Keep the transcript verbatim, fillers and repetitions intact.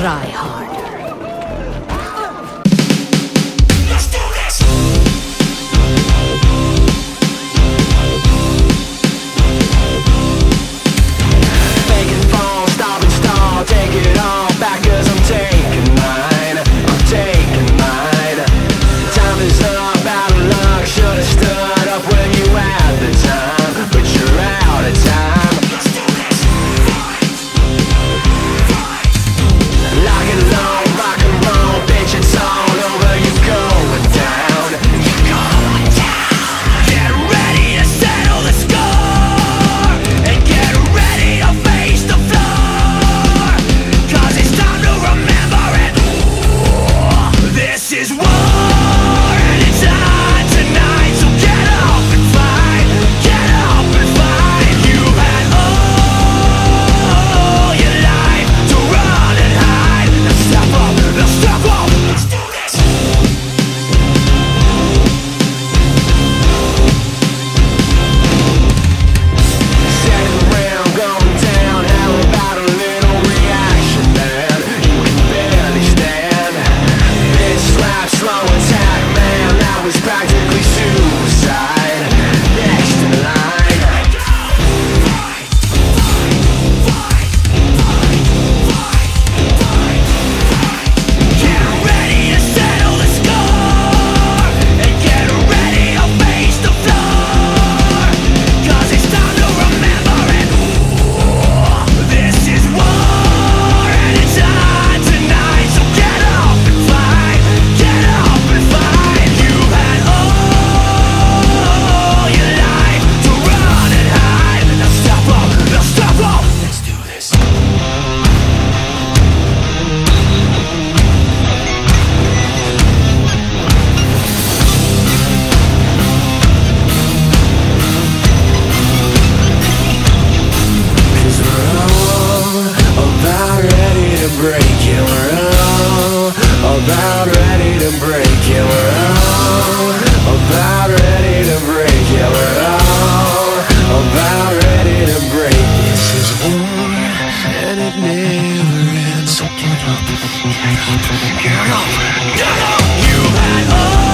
Try harder. About ready to break it, we're all about ready to break it, we're all about ready to break it. This is war, and it never ends. So get up, get up, get up, get up. You had all.